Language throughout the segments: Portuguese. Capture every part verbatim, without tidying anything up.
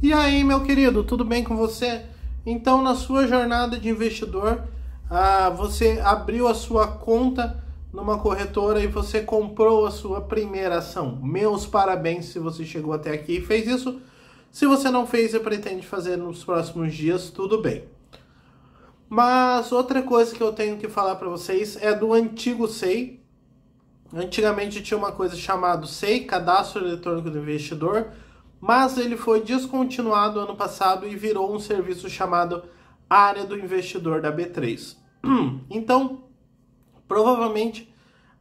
E aí, meu querido, tudo bem com você? Então, na sua jornada de investidor, ah, você abriu a sua conta numa corretora e você comprou a sua primeira ação. Meus parabéns se você chegou até aqui e fez isso. Se você não fez e pretende fazer nos próximos dias, tudo bem. Mas outra coisa que eu tenho que falar para vocês é do antigo S E I. Antigamente tinha uma coisa chamada S E I, Cadastro Eletrônico do Investidor, mas ele foi descontinuado ano passado e virou um serviço chamado Área do Investidor da B três. Então, provavelmente,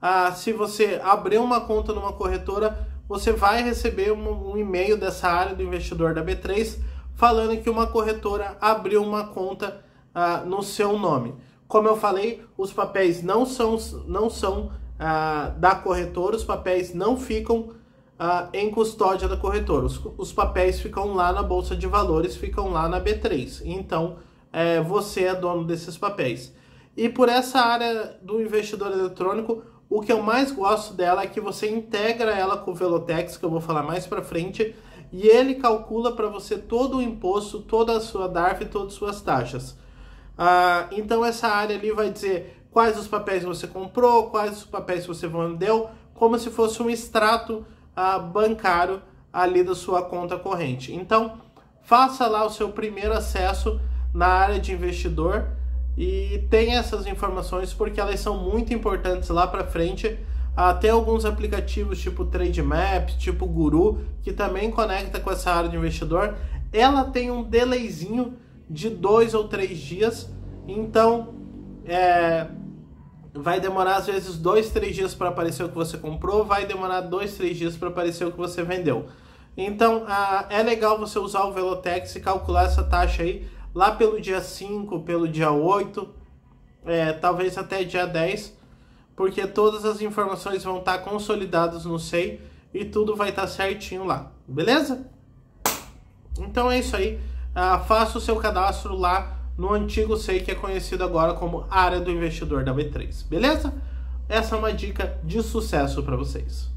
ah, se você abrir uma conta numa corretora, você vai receber um, um e-mail dessa Área do Investidor da B três falando que uma corretora abriu uma conta ah, no seu nome. Como eu falei, os papéis não são, não são ah, da corretora, os papéis não ficam Uh, em custódia da corretora, os, os papéis ficam lá na bolsa de valores, ficam lá na B três, então é, você é dono desses papéis. E por essa área do investidor eletrônico, o que eu mais gosto dela é que você integra ela com o Velotex, que eu vou falar mais para frente, e ele calcula para você todo o imposto, toda a sua DARF e todas as suas taxas. Uh, então essa área ali vai dizer quais os papéis você comprou, quais os papéis você vendeu, como se fosse um extrato Uh, bancário ali da sua conta corrente. Então, faça lá o seu primeiro acesso na área de investidor e tenha essas informações porque elas são muito importantes lá para frente. Até uh, alguns aplicativos tipo TradeMap, tipo Guru, que também conecta com essa área de investidor, ela tem um delayzinho de dois ou três dias, então é... vai demorar às vezes dois, três dias para aparecer o que você comprou, vai demorar dois, três dias para aparecer o que você vendeu. Então ah, é legal você usar o Velotex e calcular essa taxa aí lá pelo dia cinco, pelo dia oito, é, talvez até dia dez, porque todas as informações vão estar consolidadas no S E I e tudo vai estar certinho lá, beleza? Então é isso aí, ah, faça o seu cadastro lá no antigo S E I, que é conhecido agora como Área do Investidor da B três, beleza? Essa é uma dica de sucesso para vocês.